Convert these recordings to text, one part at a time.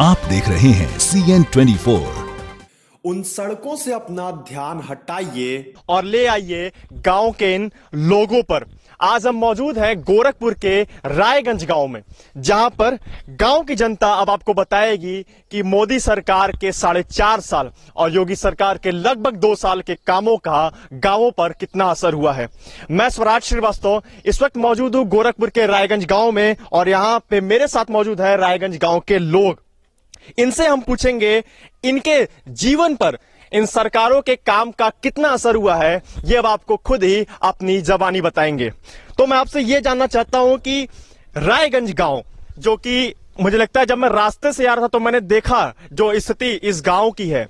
आप देख रहे हैं CN24। उन सड़कों से अपना ध्यान हटाइए और ले आइए गांव के इन लोगों पर। आज हम मौजूद हैं गोरखपुर के रायगंज गांव में, जहां पर गांव की जनता अब आपको बताएगी कि मोदी सरकार के 4.5 साल और योगी सरकार के लगभग 2 साल के कामों का गांवों पर कितना असर हुआ है। मैं स्वराज श्रीवास्तव इस वक्त मौजूद हूं गोरखपुर के रायगंज गाँव में, और यहाँ पे मेरे साथ मौजूद है रायगंज गाँव के लोग। इनसे हम पूछेंगे इनके जीवन पर इन सरकारों के काम का कितना असर हुआ है, ये अब आपको खुद ही अपनी जबानी बताएंगे। तो मैं आपसे ये जानना चाहता हूं कि रायगंज गांव, जो कि मुझे लगता है जब मैं रास्ते से आ रहा था तो मैंने देखा जो स्थिति इस गांव की है,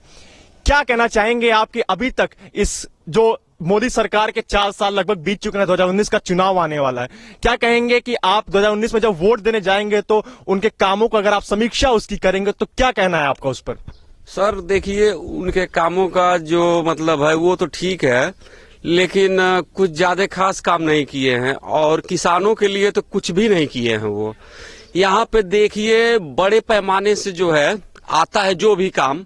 क्या कहना चाहेंगे आप कि अभी तक इस जो मोदी सरकार के 4 साल लगभग बीत चुके हैं, 2019 का चुनाव आने वाला है, क्या कहेंगे कि आप 2019 में जब वोट देने जाएंगे तो उनके कामों का अगर आप समीक्षा उसकी करेंगे तो क्या कहना है आपका उस पर? सर देखिए, उनके कामों का जो मतलब है वो तो ठीक है, लेकिन कुछ ज्यादा खास काम नहीं किए हैं और किसानों के लिए तो कुछ भी नहीं किए हैं वो। यहाँ पे देखिए बड़े पैमाने से जो है आता है जो भी काम,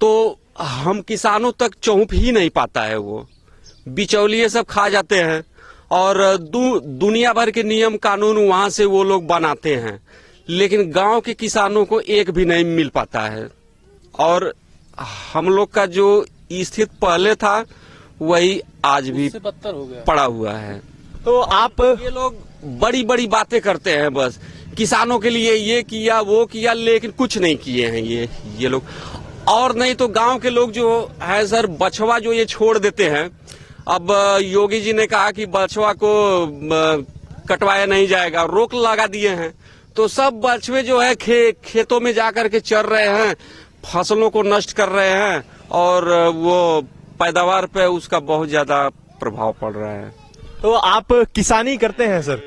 तो हम किसानों तक पहुंच ही नहीं पाता है, वो बिचौलिए सब खा जाते हैं और दुनिया भर के नियम कानून वहाँ से वो लोग बनाते हैं, लेकिन गांव के किसानों को एक भी नहीं मिल पाता है। और हम लोग का जो स्थिति पहले था वही आज भी बदतर हो गया, पड़ा हुआ है। तो आप ये लोग बड़ी बड़ी बातें करते हैं, बस किसानों के लिए ये किया वो किया, लेकिन कुछ नहीं किए हैं ये लोग। और नहीं तो गाँव के लोग जो है सर, बछवा जो ये छोड़ देते हैं। अब योगी जी ने कहा कि बछवा को कटवाया नहीं जाएगा, रोक लगा दिए हैं, तो सब बछवे जो है खेतों में जा करके चर रहे हैं, फसलों को नष्ट कर रहे हैं और वो पैदावार पे उसका बहुत ज्यादा प्रभाव पड़ रहा है। तो आप किसानी करते हैं सर,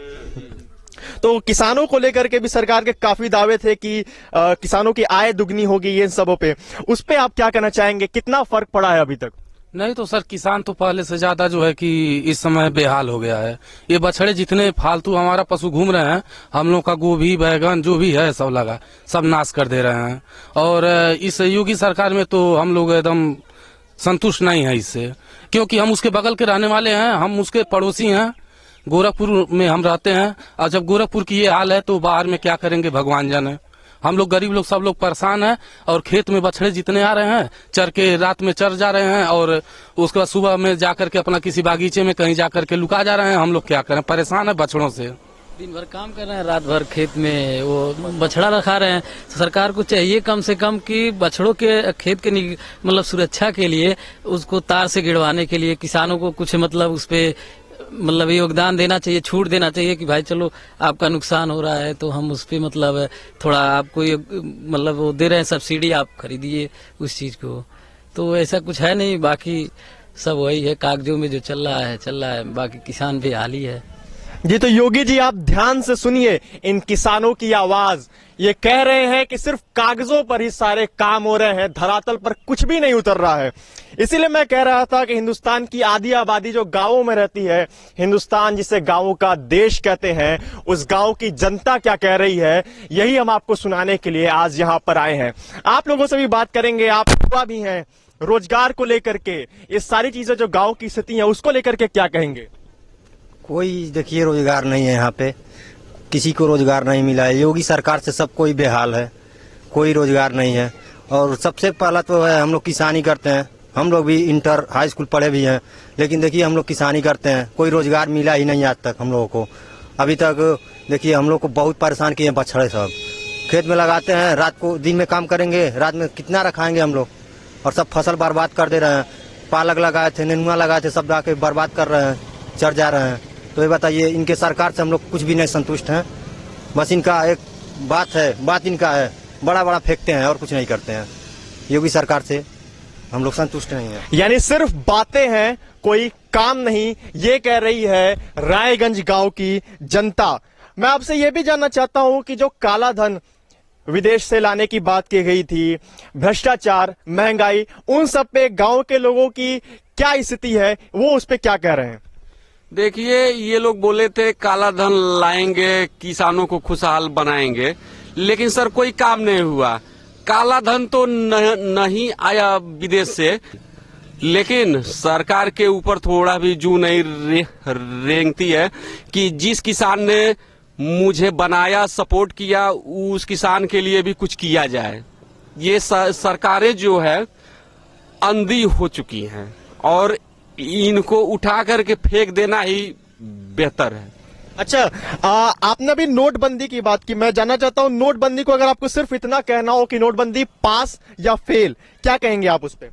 तो किसानों को लेकर के भी सरकार के काफी दावे थे कि किसानों की आय दुगनी होगी, ये सबों पे, उस पे आप क्या कहना चाहेंगे, कितना फर्क पड़ा है अभी तक? नहीं तो सर, किसान तो पहले से ज्यादा जो है कि इस समय बेहाल हो गया है। ये बछड़े जितने फालतू हमारा पशु घूम रहे हैं, हम लोग का गोभी बैगन जो भी है सब लगा सब नाश कर दे रहे हैं। और इस योगी सरकार में तो हम लोग एकदम संतुष्ट नहीं है इससे, क्योंकि हम उसके बगल के रहने वाले हैं, हम उसके पड़ोसी हैं, गोरखपुर में हम रहते हैं। और जब गोरखपुर की ये हाल है तो बाहर में क्या करेंगे भगवान जाने। हम लोग गरीब लोग सब लोग परेशान हैं, और खेत में बछड़े जितने आ रहे हैं चर के रात में चर जा रहे हैं और उसके बाद सुबह में जाकर के अपना किसी बागीचे में कहीं जाकर के लुका जा रहे हैं। हम लोग क्या करें, परेशान है बछड़ों से। दिन भर काम कर रहे हैं, रात भर खेत में वो बछड़ा रखा रहे हैं। सरकार को चाहिए कम से कम कि बछड़ों के खेत के मतलब सुरक्षा के लिए उसको तार से गिरवाने के लिए किसानों को कुछ मतलब उस पर मतलब योगदान देना चाहिए, छूट देना चाहिए कि भाई चलो आपका नुकसान हो रहा है तो हम उस पर मतलब थोड़ा आपको मतलब वो दे रहे हैं सब्सिडी, आप खरीदिए उस चीज को। तो ऐसा कुछ है नहीं, बाकी सब वही है, कागजों में जो चल रहा है, बाकी किसान भी हाल ही है जी। तो योगी जी आप ध्यान से सुनिए इन किसानों की आवाज, ये कह रहे हैं कि सिर्फ कागजों पर ही सारे काम हो रहे हैं, धरातल पर कुछ भी नहीं उतर रहा है। इसीलिए मैं कह रहा था कि हिंदुस्तान की आधी आबादी जो गांवों में रहती है, हिंदुस्तान जिसे गांवों का देश कहते हैं, उस गांव की जनता क्या कह रही है, यही हम आपको सुनाने के लिए आज यहाँ पर आए हैं। आप लोगों से भी बात करेंगे, आप युवा भी हैं, रोजगार को लेकर के ये सारी चीजें जो गाँव की स्थिति है उसको लेकर के क्या कहेंगे? कोई देखिए रोजगार नहीं है यहाँ पे, किसी को रोजगार नहीं मिला है। योगी सरकार से सब कोई बेहाल है, कोई रोजगार नहीं है। और सबसे पहला तो है, हम लोग किसानी करते हैं, हम लोग भी इंटर हाई स्कूल पढ़े भी हैं, लेकिन देखिए हम लोग किसानी करते हैं, कोई रोजगार मिला ही नहीं आज तक हम लोगों को। अभी तक देखिए हम लोग को बहुत परेशान किए हैं, बछड़े सब खेत में लगाते हैं, रात को दिन में काम करेंगे, रात में कितना रखाएंगे हम लोग, और सब फसल बर्बाद कर दे रहे हैं। पालक लगाए थे, नेनुआ लगाए थे, सब जाके बर्बाद कर रहे हैं, चढ़ जा रहे हैं। तो ये बताइए, इनके सरकार से हम लोग कुछ भी नहीं संतुष्ट हैं। बस इनका एक बात इनका है, बड़ा बड़ा फेंकते हैं और कुछ नहीं करते हैं। योगी सरकार से हम लोग संतुष्ट नहीं हैं, यानी सिर्फ बातें हैं, कोई काम नहीं, ये कह रही है रायगंज गांव की जनता। मैं आपसे ये भी जानना चाहता हूं कि जो काला धन विदेश से लाने की बात की गई थी, भ्रष्टाचार, महंगाई, उन सब पे गाँव के लोगों की क्या स्थिति है, वो उस पर क्या कह रहे हैं? देखिए ये लोग बोले थे काला धन लाएंगे, किसानों को खुशहाल बनाएंगे, लेकिन सर कोई काम नहीं हुआ। काला धन तो नहीं आया विदेश से, लेकिन सरकार के ऊपर थोड़ा भी जू नहीं रेंगती है कि जिस किसान ने मुझे बनाया, सपोर्ट किया, उस किसान के लिए भी कुछ किया जाए। ये सरकारें जो है अंधी हो चुकी हैं और इनको उठा करके फेंक देना ही बेहतर है। अच्छा, आपने भी नोटबंदी की बात की, मैं जानना चाहता हूँ नोटबंदी को अगर आपको सिर्फ इतना कहना हो कि नोटबंदी पास या फेल, क्या कहेंगे आप उस पर?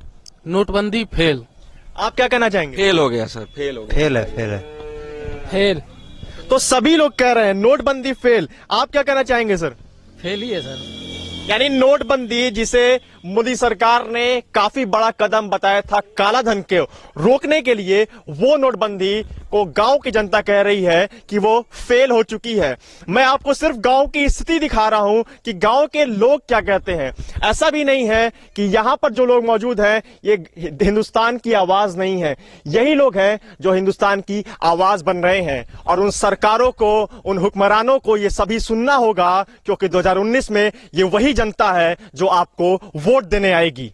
नोटबंदी फेल। आप क्या कहना चाहेंगे? फेल हो गया सर, फेल हो गया। फेल है, फेल है, फेल तो सभी लोग कह रहे हैं, नोटबंदी फेल। आप क्या कहना चाहेंगे सर? फेल ही है सर। यानी नोटबंदी, जिसे मोदी सरकार ने काफी बड़ा कदम बताया था काला धन के रोकने के लिए, वो नोटबंदी को गांव की जनता कह रही है कि वो फेल हो चुकी है। मैं आपको सिर्फ गांव की स्थिति दिखा रहा हूं कि गांव के लोग क्या कहते हैं। ऐसा भी नहीं है कि यहां पर जो लोग मौजूद हैं ये हिंदुस्तान की आवाज नहीं है, यही लोग हैं जो हिंदुस्तान की आवाज बन रहे हैं। और उन सरकारों को, उन हुक्मरानों को ये सभी सुनना होगा, क्योंकि 2019 में ये वही जनता है जो आपको वोट देने आएगी।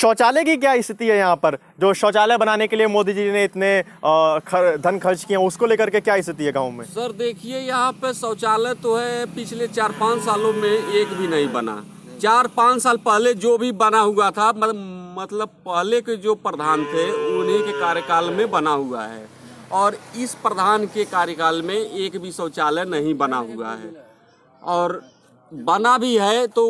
शौचालय की क्या स्थिति है यहाँ पर? जो शौचालय बनाने के लिए मोदी जी ने इतने धन खर्च किए हैं, उसको लेकर के क्या स्थिति है गांव में? सर देखिए, यहाँ पे शौचालय तो है पिछले 4-5 सालों में एक भी नहीं बना। 4-5 साल पहले जो भी बना हुआ था, मतलब पहले के जो प्रधान थे उन्हीं के कार्यकाल में बना हुआ है, और इस प्रधान के कार्यकाल में एक भी शौचालय नहीं बना हुआ है। और बना भी है तो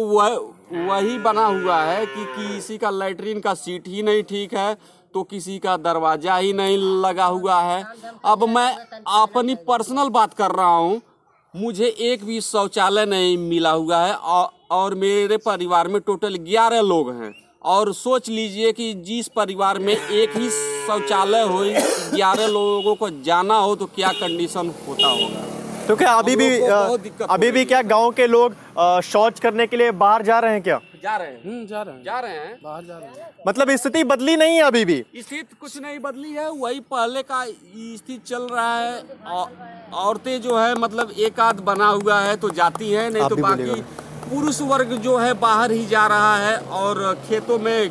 वही बना हुआ है कि किसी का लैट्रिन का सीट ही नहीं ठीक है, तो किसी का दरवाज़ा ही नहीं लगा हुआ है। अब मैं अपनी पर्सनल बात कर रहा हूँ, मुझे एक भी शौचालय नहीं मिला हुआ है और मेरे परिवार में टोटल 11 लोग हैं। और सोच लीजिए कि जिस परिवार में एक ही शौचालय हो, 11 लोगों को जाना हो तो क्या कंडीशन होता होगा। तो क्या अभी भी क्या गांव के लोग शौच करने के लिए बाहर जा रहे हैं? क्या जा रहे हैं? जा रहे हैं बाहर जा रहे हैं। मतलब स्थिति बदली नहीं है, अभी भी स्थिति कुछ नहीं बदली है, वही पहले का स्थिति चल रहा है। औरतें जो है मतलब एक आध बना हुआ है तो जाती है, नहीं तो बाकी पुरुष वर्ग जो है बाहर ही जा रहा है। और खेतों में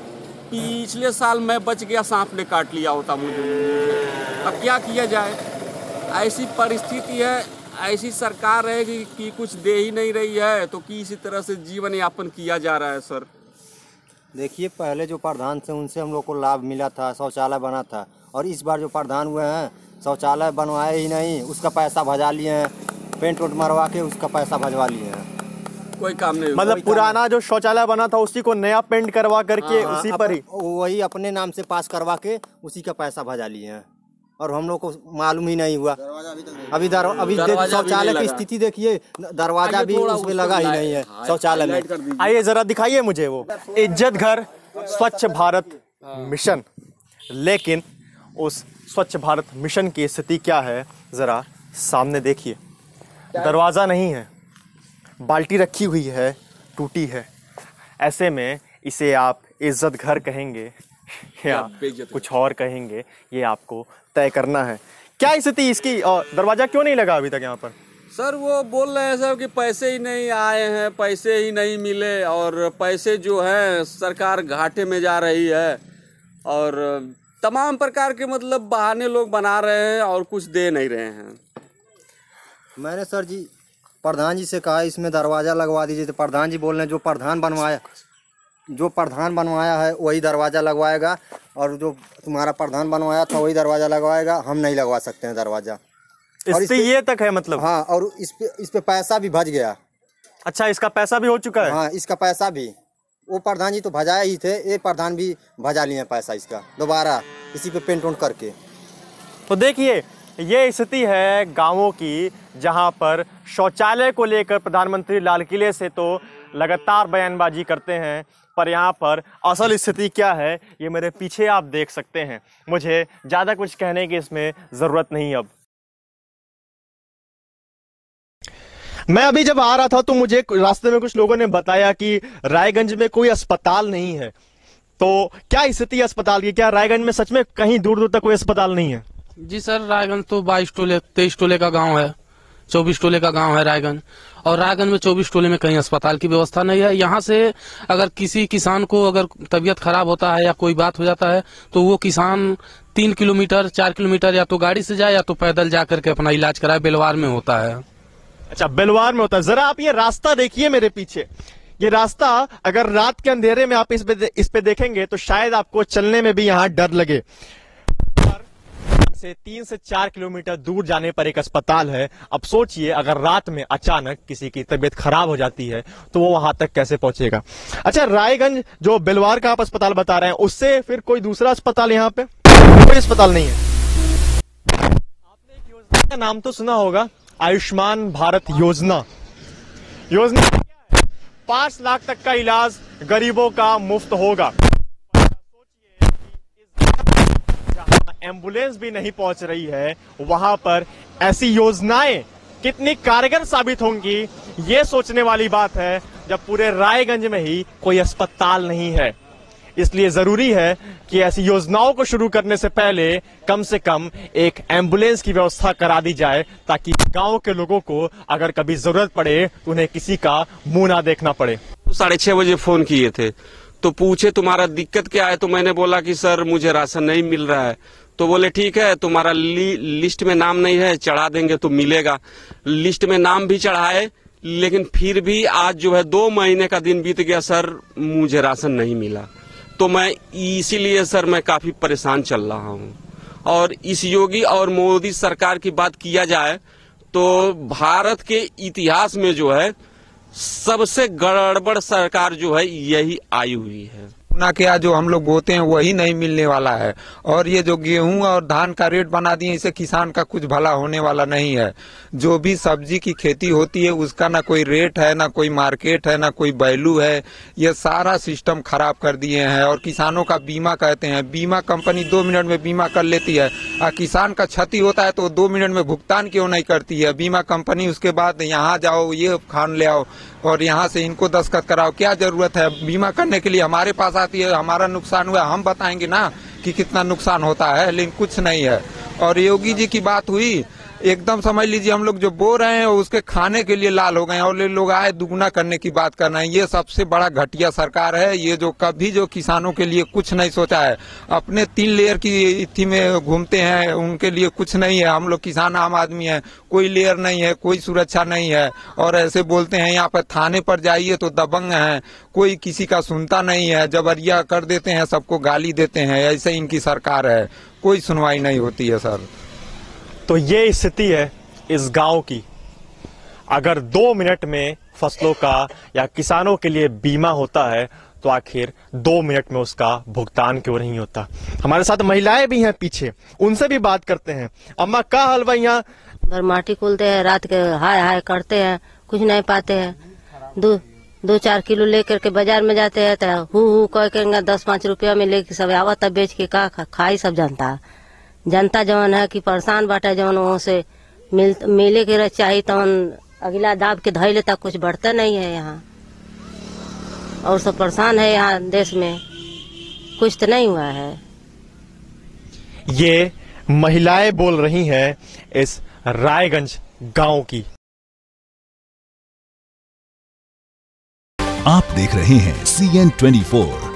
पिछले साल मैं बच गया, सांप ने काट लिया होता मुझे। अब क्या किया जाए, ऐसी परिस्थिति है, ऐसी सरकार है कि कुछ दे ही नहीं रही है, तो किसी तरह से जीवन यापन किया जा रहा है। सर देखिए, पहले जो प्रधान थे उनसे हम लोग को लाभ मिला था, शौचालय बना था, और इस बार जो प्रधान हुए हैं शौचालय बनवाए ही नहीं, उसका पैसा भजा लिए हैं, पेंट वोट मरवा के उसका पैसा भजवा लिए हैं। कोई काम नहीं, मतलब पुराना जो शौचालय बना था उसी को नया पेंट करवा करके उसी पर ही वही अपने नाम से पास करवा के उसी का पैसा भजा लिए हैं, और हम लोग को मालूम ही नहीं हुआ। अभी शौचालय की स्थिति देखिए, दरवाजा भी उसमें लगा ही नहीं है शौचालय में। आइए जरा दिखाइए मुझे वो इज्जत घर स्वच्छ भारत मिशन, लेकिन उस स्वच्छ भारत मिशन की स्थिति क्या है जरा सामने देखिए। दरवाजा नहीं है, बाल्टी रखी हुई है, टूटी है। ऐसे में इसे आप इज्जत घर कहेंगे या कुछ और कहेंगे, ये आपको तय करना है। क्या स्थिति इसकी, दरवाजा क्यों नहीं लगा अभी तक यहाँ पर? सर वो बोल रहे हैं सर कि पैसे ही नहीं आए हैं, पैसे ही नहीं मिले, और पैसे जो है सरकार घाटे में जा रही है, और तमाम प्रकार के मतलब बहाने लोग बना रहे हैं और कुछ दे नहीं रहे हैं। मैंने सर जी प्रधान जी से कहा इसमें दरवाज़ा लगवा दीजिए, तो प्रधान जी बोल रहे हैं जो प्रधान बनवाया है वही दरवाज़ा लगवाएगा, और जो तुम्हारा प्रधान बनवाया था वही दरवाज़ा लगवाएगा, हम नहीं लगवा सकते हैं दरवाज़ा। और इससे ये तक है मतलब? हाँ, और इस पे पैसा भी भज गया। अच्छा, इसका पैसा भी हो चुका है? हाँ, इसका पैसा भी, वो प्रधान जी तो भजाया ही थे, ये प्रधान भी भजा लिए पैसा इसका दोबारा इसी पे पेंट वोट करके। तो देखिए ये स्थिति है गाँवों की, जहाँ पर शौचालय को लेकर प्रधानमंत्री लाल किले से तो लगातार बयानबाजी करते हैं, पर यहाँ पर असल स्थिति क्या है ये मेरे पीछे आप देख सकते हैं। मुझे ज़्यादा कुछ कहने की इसमें ज़रूरत नहीं। अब मैं अभी जब आ रहा था तो मुझे रास्ते में कुछ लोगों ने बताया कि रायगंज में कोई अस्पताल नहीं है, तो क्या स्थिति है अस्पताल की? क्या रायगंज में सच में कहीं दूर दूर तक कोई अस्पताल नहीं है? जी सर, रायगंज तो 23 टोले का गांव है, 24 टोले का गांव है रायगंज। और रायगंज में 24 टोले में कहीं अस्पताल की व्यवस्था नहीं है। यहाँ से अगर किसी किसान को अगर तबीयत खराब होता है या कोई बात हो जाता है तो वो किसान 3 किलोमीटर 4 किलोमीटर या तो गाड़ी से जाए या तो पैदल जा करके अपना इलाज कराए। बेलवार में होता है। अच्छा, बेलवार में होता है। जरा आप ये रास्ता देखिए मेरे पीछे, ये रास्ता अगर रात के अंधेरे में आप इस पे देखेंगे तो शायद आपको चलने में भी यहाँ डर लगे। से 3 से 4 किलोमीटर दूर जाने पर एक अस्पताल है। अब सोचिए अगर रात में अचानक किसी की तबीयत खराब हो जाती है तो वो वहां तक कैसे पहुंचेगा। अच्छा, रायगंज जो बेलवार का आप अस्पताल बता रहे हैं, उससे फिर कोई दूसरा अस्पताल यहाँ पे कोई अस्पताल नहीं है। आपने एक योजना का नाम तो सुना होगा, आयुष्मान भारत योजना। योजना 5 लाख तक का इलाज गरीबों का मुफ्त होगा। एम्बुलेंस भी नहीं पहुंच रही है वहां पर ऐसी योजनाएं कितनी कारगर साबित होंगी, ये सोचने वाली बात है जब पूरे रायगंज में ही कोई अस्पताल नहीं है। इसलिए जरूरी है कि ऐसी योजनाओं को शुरू करने से पहले कम से कम एक एम्बुलेंस की व्यवस्था करा दी जाए, ताकि गांव के लोगों को अगर कभी जरूरत पड़े तो उन्हें किसी का मुंह ना देखना पड़े। 6:30 बजे फोन किए थे तो पूछे तुम्हारा दिक्कत क्या है, तो मैंने बोला कि सर मुझे राशन नहीं मिल रहा है। तो बोले ठीक है, तुम्हारा लिस्ट में नाम नहीं है, चढ़ा देंगे तो मिलेगा। लिस्ट में नाम भी चढ़ाए, लेकिन फिर भी आज जो है 2 महीने का दिन बीत गया सर, मुझे राशन नहीं मिला। तो मैं इसीलिए सर मैं काफी परेशान चल रहा हूँ। और इस योगी और मोदी सरकार की बात किया जाए तो भारत के इतिहास में जो है सबसे गड़बड़ सरकार जो है यही आई हुई है। ना क्या जो हम लोग बोते हैं वही नहीं मिलने वाला है। और ये जो गेहूं और धान का रेट बना दिए, इससे किसान का कुछ भला होने वाला नहीं है। जो भी सब्जी की खेती होती है उसका ना कोई रेट है, ना कोई मार्केट है, ना कोई वैल्यू है। ये सारा सिस्टम खराब कर दिए हैं। और किसानों का बीमा कहते हैं, बीमा कंपनी 2 मिनट में बीमा कर लेती है। किसान का क्षति होता है तो 2 मिनट में भुगतान क्यों नहीं करती है बीमा कंपनी। उसके बाद यहाँ जाओ ये खान ले आओ और यहाँ से इनको दस्तखत कराओ। क्या जरूरत है बीमा करने के लिए? हमारे पास आती है, हमारा नुकसान हुआ, हम बताएंगे ना कि कितना नुकसान होता है, लेकिन कुछ नहीं है। और योगी जी की बात हुई, एकदम समझ लीजिए हम लोग जो बो रहे हैं उसके खाने के लिए लाल हो गए हैं और ये लोग आए दुगना करने की बात कर रहे हैं। ये सबसे बड़ा घटिया सरकार है। ये जो कभी जो किसानों के लिए कुछ नहीं सोचा है, अपने 3 लेयर की इथी में घूमते हैं, उनके लिए कुछ नहीं है। हम लोग किसान आम आदमी है, कोई लेयर नहीं है, कोई सुरक्षा नहीं है। और ऐसे बोलते हैं यहाँ पर थाने पर जाइए तो दबंग है, कोई किसी का सुनता नहीं है, जबरिया कर देते हैं, सबको गाली देते हैं। ऐसे इनकी सरकार है, कोई सुनवाई नहीं होती है सर। तो ये स्थिति है इस गांव की। अगर 2 मिनट में फसलों का या किसानों के लिए बीमा होता है तो आखिर 2 मिनट में उसका भुगतान क्यों नहीं होता। हमारे साथ महिलाएं भी हैं पीछे, उनसे भी बात करते हैं। अम्मा का हाल भाई, यहाँ घर माटी खोलते हैं, रात के हाय हाय करते हैं, कुछ नहीं पाते हैं। 2-4 किलो लेकर के बाजार में जाते हैं तो हु कह 10-5 रुपया में लेके सब आवा, तब बेच के का खाई सब जानता है। जनता जवन है कि परेशान बाटा, जवन वहाँ से मिले के चाहिए तवन अगला दाब के धैले तक कुछ बढ़ता नहीं है यहाँ। और सब परेशान है यहाँ, देश में कुछ तो नहीं हुआ है। ये महिलाएं बोल रही हैं इस रायगंज गांव की। आप देख रहे हैं CN24।